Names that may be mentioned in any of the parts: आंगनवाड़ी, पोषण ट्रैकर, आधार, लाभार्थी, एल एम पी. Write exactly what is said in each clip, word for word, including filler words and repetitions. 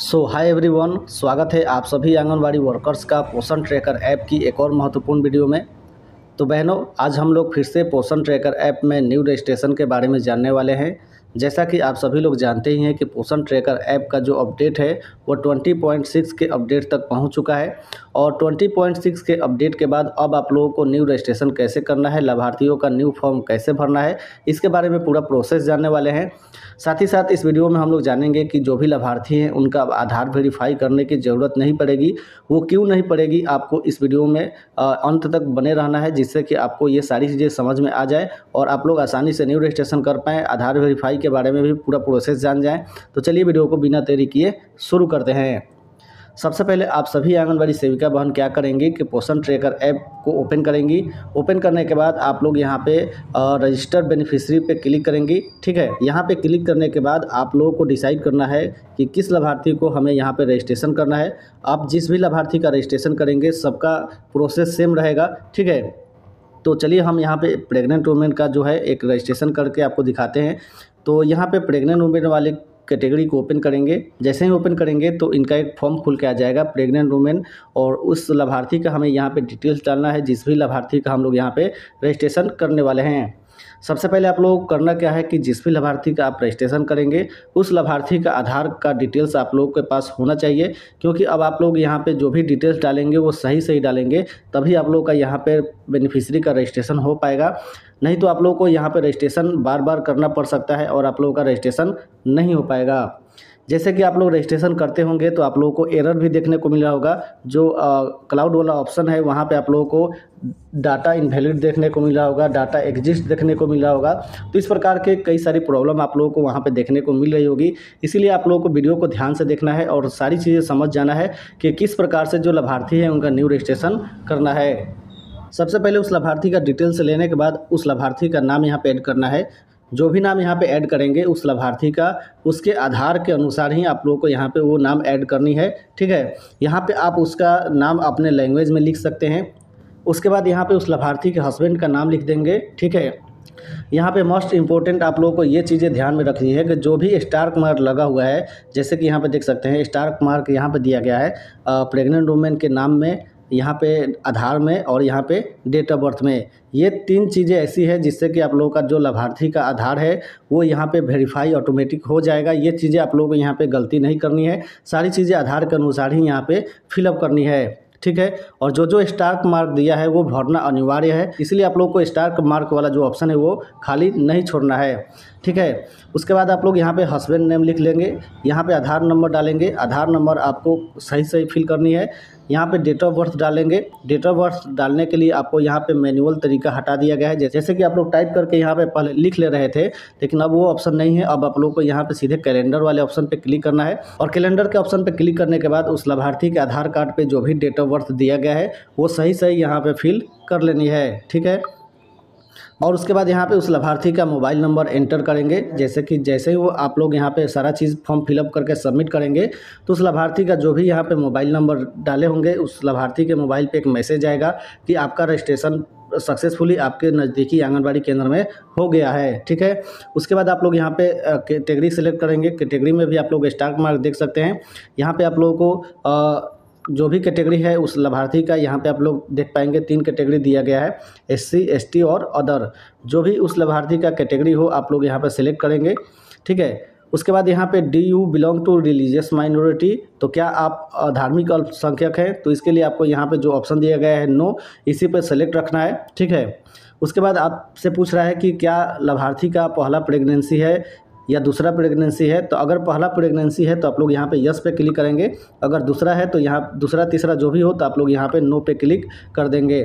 सो hi everyone, स्वागत है आप सभी आंगनवाड़ी वर्कर्स का पोषण ट्रैकर ऐप की एक और महत्वपूर्ण वीडियो में। तो बहनों, आज हम लोग फिर से पोषण ट्रैकर ऐप में न्यू रजिस्ट्रेशन के बारे में जानने वाले हैं। जैसा कि आप सभी लोग जानते ही हैं कि पोषण ट्रैकर ऐप का जो अपडेट है वो ट्वेंटी पॉइंट सिक्स के अपडेट तक पहुंच चुका है और ट्वेंटी पॉइंट सिक्स के अपडेट के बाद अब आप लोगों को न्यू रजिस्ट्रेशन कैसे करना है, लाभार्थियों का न्यू फॉर्म कैसे भरना है, इसके बारे में पूरा प्रोसेस जानने वाले हैं। साथ ही साथ इस वीडियो में हम लोग जानेंगे कि जो भी लाभार्थी हैं उनका अब आधार वेरीफाई करने की ज़रूरत नहीं पड़ेगी। वो क्यों नहीं पड़ेगी, आपको इस वीडियो में अंत तक बने रहना है, जिससे कि आपको ये सारी चीज़ें समझ में आ जाए और आप लोग आसानी से न्यू रजिस्ट्रेशन कर पाएँ, आधार वेरीफाई के बारे में भी पूरा प्रोसेस जान जाएं। तो चलिए वीडियो को बिना देरी किए शुरू करते हैं। सबसे पहले आप सभी आंगनवाड़ी सेविका बहन क्या करेंगी कि पोषण ट्रैकर ऐप को ओपन करेंगी। ओपन करने के बाद आप लोग यहाँ पे रजिस्टर बेनिफिशियरी पे क्लिक करेंगी। ठीक है, यहाँ पे क्लिक करने के बाद आप लोगों को डिसाइड करना है कि किस लाभार्थी को हमें यहाँ पे रजिस्ट्रेशन करना है। आप जिस भी लाभार्थी का रजिस्ट्रेशन करेंगे सबका प्रोसेस सेम रहेगा। ठीक है, तो चलिए हम यहाँ पे प्रेग्नेंट वुमेन का जो है एक रजिस्ट्रेशन करके आपको दिखाते हैं। तो यहाँ पे प्रेग्नेंट वुमेन वाले कैटेगरी को ओपन करेंगे। जैसे ही ओपन करेंगे तो इनका एक फॉर्म खुल के आ जाएगा, प्रेग्नेंट वुमेन, और उस लाभार्थी का हमें यहाँ पे डिटेल्स डालना है, जिस भी लाभार्थी का हम लोग यहाँ पे रजिस्ट्रेशन करने वाले हैं। सबसे पहले आप लोग करना क्या है कि जिस भी लाभार्थी का आप रजिस्ट्रेशन करेंगे उस लाभार्थी का आधार का डिटेल्स आप लोगों के पास होना चाहिए, क्योंकि अब आप लोग यहाँ पे जो भी डिटेल्स डालेंगे वो सही सही डालेंगे, तभी आप लोग का यहाँ पे बेनिफिशियरी का रजिस्ट्रेशन हो पाएगा। नहीं तो आप लोग को यहाँ पे रजिस्ट्रेशन बार बार करना पड़ सकता है और आप लोगों का रजिस्ट्रेशन नहीं हो पाएगा। जैसे कि आप लोग रजिस्ट्रेशन करते होंगे तो आप लोगों को एरर भी देखने को मिला होगा। जो क्लाउड वाला ऑप्शन है वहाँ पे आप लोगों को डाटा इनवैलिड देखने को मिला होगा, डाटा एग्जिस्ट देखने को मिला होगा। तो इस प्रकार के कई सारी प्रॉब्लम आप लोगों को वहाँ पे देखने को मिल रही होगी। इसीलिए आप लोगों को वीडियो को ध्यान से देखना है और सारी चीज़ें समझ जाना है कि किस प्रकार से जो लाभार्थी है उनका न्यू रजिस्ट्रेशन करना है। सबसे पहले उस लाभार्थी का डिटेल्स लेने के बाद उस लाभार्थी का नाम यहाँ पे ऐड करना है। जो भी नाम यहाँ पे ऐड करेंगे उस लाभार्थी का, उसके आधार के अनुसार ही आप लोगों को यहाँ पे वो नाम ऐड करनी है। ठीक है, यहाँ पे आप उसका नाम अपने लैंग्वेज में लिख सकते हैं। उसके बाद यहाँ पे उस लाभार्थी के हस्बैंड का नाम लिख देंगे। ठीक है, यहाँ पे मोस्ट इम्पोर्टेंट आप लोगों को ये चीज़ें ध्यान में रखनी है कि जो भी स्टार मार्क लगा हुआ है, जैसे कि यहाँ पे देख सकते हैं स्टार मार्क यहाँ पे दिया गया है प्रेग्नेंट वुमेन के नाम में, यहाँ पे आधार में और यहाँ पे डेट ऑफ बर्थ में। ये तीन चीज़ें ऐसी है जिससे कि आप लोगों का जो लाभार्थी का आधार है वो यहाँ पे वेरीफाई ऑटोमेटिक हो जाएगा। ये चीज़ें आप लोगों को यहाँ पे गलती नहीं करनी है, सारी चीज़ें आधार के अनुसार ही यहाँ पे फिलअप करनी है। ठीक है, और जो जो स्टार मार्क दिया है वो भरना अनिवार्य है, इसलिए आप लोग को स्टार मार्क वाला जो ऑप्शन है वो खाली नहीं छोड़ना है। ठीक है, उसके बाद आप लोग यहाँ पे हस्बैंड नेम लिख लेंगे, यहाँ पे आधार नंबर डालेंगे, आधार नंबर आपको सही सही फिल करनी है। यहाँ पे डेट ऑफ बर्थ डालेंगे। डेट ऑफ बर्थ डालने के लिए आपको यहाँ पे मैनुअल तरीका हटा दिया गया है, जैसे कि आप लोग टाइप करके यहाँ पे पहले लिख ले रहे थे, लेकिन अब वो ऑप्शन नहीं है। अब आप लोग को यहाँ पे सीधे कैलेंडर वाले ऑप्शन पे क्लिक करना है और कैलेंडर के ऑप्शन पे क्लिक करने के बाद उस लाभार्थी के आधार कार्ड पे जो भी डेट ऑफ बर्थ दिया गया है वो सही सही यहाँ पे फिल कर लेनी है। ठीक है, और उसके बाद यहाँ पे उस लाभार्थी का मोबाइल नंबर एंटर करेंगे। जैसे कि जैसे ही वो आप लोग यहाँ पे सारा चीज़ फॉर्म फिलअप करके सबमिट करेंगे तो उस लाभार्थी का जो भी यहाँ पे मोबाइल नंबर डाले होंगे उस लाभार्थी के मोबाइल पे एक मैसेज आएगा कि आपका रजिस्ट्रेशन सक्सेसफुली आपके नज़दीकी आंगनबाड़ी केंद्र में हो गया है। ठीक है, उसके बाद आप लोग यहाँ पे कैटेगरी सेलेक्ट करेंगे। कैटेगरी में भी आप लोग स्टार मार्क देख सकते हैं। यहाँ पर आप लोगों को जो भी कैटेगरी है उस लाभार्थी का यहाँ पे आप लोग देख पाएंगे, तीन कैटेगरी दिया गया है, एससी, एसटी और अदर। जो भी उस लाभार्थी का कैटेगरी हो आप लोग यहाँ पे सिलेक्ट करेंगे। ठीक है, उसके बाद यहाँ पे do you belong to religious minority, तो क्या आप धार्मिक अल्पसंख्यक हैं, तो इसके लिए आपको यहाँ पे जो ऑप्शन दिया गया है नो, इसी पे सेलेक्ट रखना है। ठीक है, उसके बाद आपसे पूछ रहा है कि क्या लाभार्थी का पहला प्रेगनेंसी है या दूसरा प्रेगनेंसी है। तो अगर पहला प्रेगनेंसी है तो आप लोग यहाँ पे यस पे क्लिक करेंगे, अगर दूसरा है तो यहाँ दूसरा तीसरा जो भी हो तो आप लोग यहाँ पे नो पे क्लिक कर देंगे।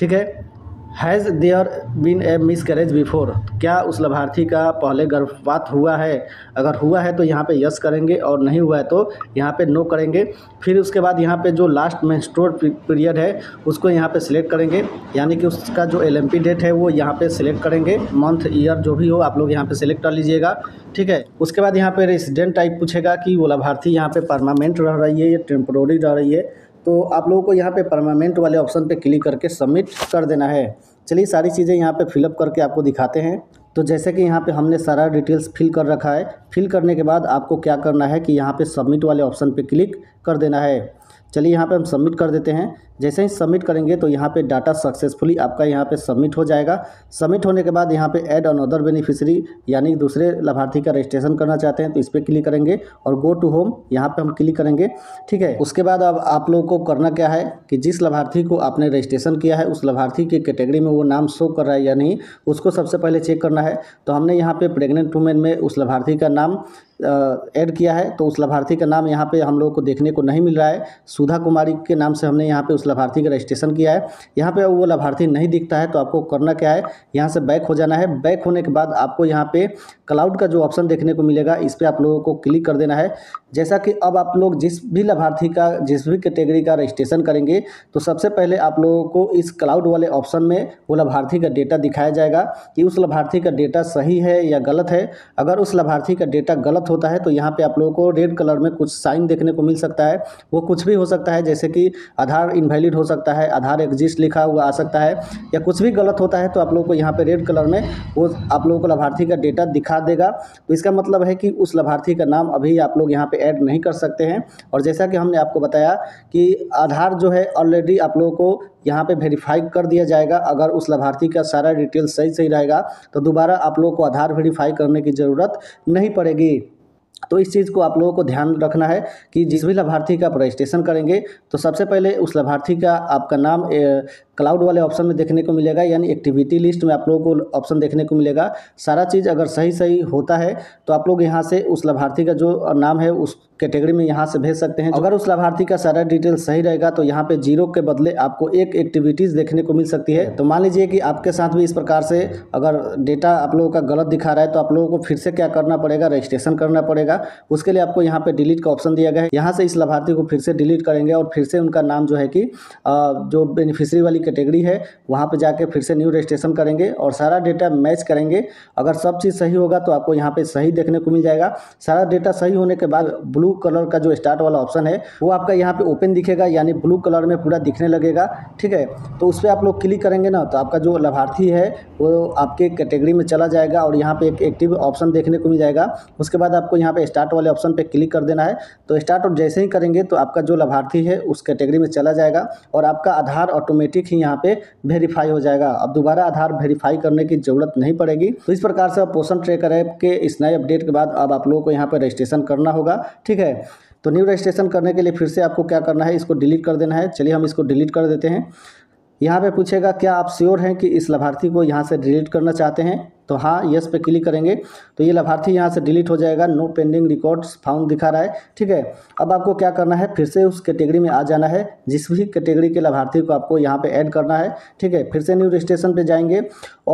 ठीक है, has there been a miscarriage before, क्या उस लाभार्थी का पहले गर्भपात हुआ है, अगर हुआ है तो यहाँ पे यस करेंगे और नहीं हुआ है तो यहाँ पे नो करेंगे। फिर उसके बाद यहाँ पे जो लास्ट मेंस्ट्रुअल पीरियड है उसको यहाँ पे सिलेक्ट करेंगे, यानी कि उसका जो एल एम पी डेट है वो यहाँ पे सिलेक्ट करेंगे। मंथ, ईयर जो भी हो आप लोग यहाँ पर सिलेक्ट कर लीजिएगा। ठीक है, उसके बाद यहाँ पर रेसिडेंट टाइप पूछेगा कि वो लाभार्थी यहाँ पर परमानेंट रह रही है या टेम्प्रोरी रह रही है, तो आप लोगों को यहाँ पे परमानेंट वाले ऑप्शन पे क्लिक करके सबमिट कर देना है। चलिए सारी चीज़ें यहाँ पे फिलअप करके आपको दिखाते हैं। तो जैसे कि यहाँ पे हमने सारा डिटेल्स फिल कर रखा है। फिल करने के बाद आपको क्या करना है कि यहाँ पे सबमिट वाले ऑप्शन पे क्लिक कर देना है। चलिए यहाँ पे हम सबमिट कर देते हैं। जैसे ही सबमिट करेंगे तो यहाँ पे डाटा सक्सेसफुली आपका यहाँ पे सबमिट हो जाएगा। सबमिट होने के बाद यहाँ पे ऐड अनदर बेनिफिशियरी यानी दूसरे लाभार्थी का रजिस्ट्रेशन करना चाहते हैं तो इस पर क्लिक करेंगे और गो टू होम यहाँ पे हम क्लिक करेंगे। ठीक है, उसके बाद अब आप लोगों को करना क्या है कि जिस लाभार्थी को आपने रजिस्ट्रेशन किया है उस लाभार्थी की कैटेगरी में वो नाम शो कर रहा है या नहीं, उसको सबसे पहले चेक करना है। तो हमने यहाँ पर प्रेग्नेंट वुमेन में उस लाभार्थी का नाम ऐड किया है तो उस लाभार्थी का नाम यहाँ पे हम लोगों को देखने को नहीं मिल रहा है। सुधा कुमारी के नाम से हमने यहाँ पे उस लाभार्थी का रजिस्ट्रेशन किया है, यहाँ पे वो लाभार्थी नहीं दिखता है। तो आपको करना क्या है, यहाँ से बैक हो जाना है। बैक होने के बाद आपको यहाँ पे क्लाउड का जो ऑप्शन देखने को मिलेगा इस पर आप लोगों को क्लिक कर देना है। जैसा कि अब आप लोग जिस भी लाभार्थी का जिस भी कैटेगरी का रजिस्ट्रेशन करेंगे तो सबसे पहले आप लोगों को इस क्लाउड वाले ऑप्शन में वो लाभार्थी का डेटा दिखाया जाएगा कि उस लाभार्थी का डेटा सही है या गलत है। अगर उस लाभार्थी का डेटा गलत होता है तो यहाँ पे आप लोगों को रेड कलर में कुछ साइन देखने को मिल सकता है। वो कुछ भी हो सकता है, जैसे कि आधार इनवैलिड हो सकता है, आधार एग्जिस्ट लिखा हुआ आ सकता है या कुछ भी गलत होता है। तो आप लोगों को यहाँ पे रेड कलर में वो आप लोगों को लाभार्थी का डेटा दिखा देगा। तो इसका मतलब है कि उस लाभार्थी का नाम अभी आप लोग यहाँ पे ऐड नहीं कर सकते हैं। और जैसा कि हमने आपको बताया कि आधार जो है ऑलरेडी आप लोगों को यहाँ पे वेरीफाई कर दिया जाएगा। अगर उस लाभार्थी का सारा डिटेल सही सही रहेगा तो दोबारा आप लोगों को आधार वेरीफाई करने की ज़रूरत नहीं पड़ेगी। तो इस चीज़ को आप लोगों को ध्यान रखना है कि जिस भी लाभार्थी का आप रजिस्ट्रेशन करेंगे तो सबसे पहले उस लाभार्थी का आपका नाम क्लाउड वाले ऑप्शन में देखने को मिलेगा, यानी एक्टिविटी लिस्ट में आप लोगों को ऑप्शन देखने को मिलेगा। सारा चीज़ अगर सही सही होता है तो आप लोग यहाँ से उस लाभार्थी का जो नाम है उस कैटेगरी में यहाँ से भेज सकते हैं। अगर उस लाभार्थी का सारा डिटेल सही रहेगा तो यहाँ पे जीरो के बदले आपको एक एक्टिविटीज़ देखने को मिल सकती है। तो मान लीजिए कि आपके साथ भी इस प्रकार से अगर डेटा आप लोगों का गलत दिखा रहा है तो आप लोगों को फिर से क्या करना पड़ेगा, रजिस्ट्रेशन करना पड़ेगा। उसके लिए आपको यहाँ पे डिलीट का ऑप्शन दिया गया है, यहाँ से इस लाभार्थी को फिर से डिलीट करेंगे और फिर से उनका नाम जो है कि जो बेनिफिशरी वाली कैटेगरी है वहाँ पर जाके फिर से न्यू रजिस्ट्रेशन करेंगे और सारा डेटा मैच करेंगे। अगर सब चीज़ सही होगा तो आपको यहाँ पर सही देखने को मिल जाएगा। सारा डेटा सही होने के बाद ब्लू कलर का जो स्टार्ट वाला ऑप्शन है वो आपका यहाँ पे ओपन दिखेगा, यानी ब्लू कलर में पूरा दिखने लगेगा। ठीक है, तो उस पर आप लोग क्लिक करेंगे ना तो आपका जो लाभार्थी है वो आपके कैटेगरी में चला जाएगा और यहाँ पे एक एक्टिव ऑप्शन देखने को मिल जाएगा। उसके बाद आपको यहाँ पे स्टार्ट वाले ऑप्शन पे क्लिक कर देना है। तो स्टार्ट और जैसे ही करेंगे तो आपका जो लाभार्थी है उस कैटेगरी में चला जाएगा और आपका आधार ऑटोमेटिक ही यहाँ पे वेरीफाई हो जाएगा। अब दोबारा आधार वेरीफाई करने की जरूरत नहीं पड़ेगी। तो इस प्रकार से पोषण ट्रैकर ऐप के इस नए अपडेट के बाद अब आप लोगों को यहाँ पर रजिस्ट्रेशन करना होगा। ठीक है, तो न्यू रजिस्ट्रेशन करने के लिए फिर से आपको क्या करना है, इसको डिलीट कर देना है। चलिए हम इसको डिलीट कर देते हैं। यहाँ पे पूछेगा क्या आप श्योर हैं कि इस लाभार्थी को यहाँ से डिलीट करना चाहते हैं, तो हाँ यस पे क्लिक करेंगे तो ये लाभार्थी यहाँ से डिलीट हो जाएगा। नो पेंडिंग रिकॉर्ड्स फाउंड दिखा रहा है। ठीक है, अब आपको क्या करना है, फिर से उस कैटेगरी में आ जाना है जिस भी कैटेगरी के लाभार्थी को आपको यहाँ पे ऐड करना है। ठीक है, फिर से न्यू रजिस्ट्रेशन पे जाएंगे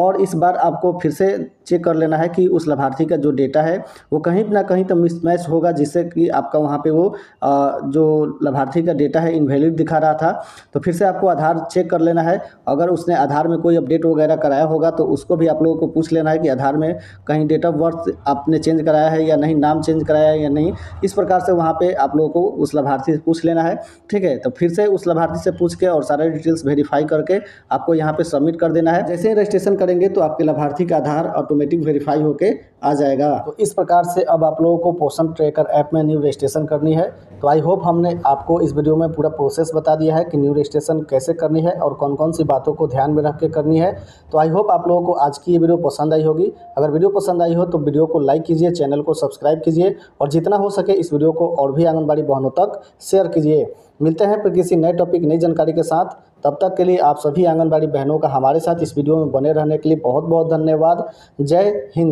और इस बार आपको फिर से चेक कर लेना है कि उस लाभार्थी का जो डेटा है वो कहीं ना कहीं तो मिसमैच होगा, जिससे कि आपका वहाँ पर वो जो लाभार्थी का डेटा है इनवैलिड दिखा रहा था। तो फिर से आपको आधार चेक कर लेना है। अगर उसने आधार में कोई अपडेट वगैरह कराया होगा तो उसको भी आप लोगों को पूछ है कि आधार में कहीं डेट ऑफ बर्थ आपने चेंज कराया है या नहीं, नाम चेंज कराया है या नहीं। इस प्रकार से वहाँ पे आप लोगों को उस लाभार्थी से पूछ लेना है। ठीक है, तो फिर से उस लाभार्थी से पूछ के और सारे डिटेल्स वेरीफाई करके आपको यहाँ पे सबमिट कर देना है। जैसे ही रजिस्ट्रेशन करेंगे तो आपके लाभार्थी का आधार ऑटोमेटिक वेरीफाई होकर आ जाएगा। तो इस प्रकार से अब आप लोगों को पोषण ट्रैकर ऐप में न्यू रजिस्ट्रेशन करनी है। तो आई होप हमने आपको इस वीडियो में पूरा प्रोसेस बता दिया है कि न्यू रजिस्ट्रेशन कैसे करनी है और कौन कौन सी बातों को ध्यान में रख के करनी है। तो आई होप आप लोगों को आज की ये वीडियो पसंद आई होगी। अगर वीडियो पसंद आई हो तो वीडियो को लाइक कीजिए, चैनल को सब्सक्राइब कीजिए और जितना हो सके इस वीडियो को और भी आंगनबाड़ी बहनों तक शेयर कीजिए। मिलते हैं फिर किसी नए टॉपिक, नई जानकारी के साथ। तब तक के लिए आप सभी आंगनबाड़ी बहनों का हमारे साथ इस वीडियो में बने रहने के लिए बहुत बहुत धन्यवाद। जय हिंद।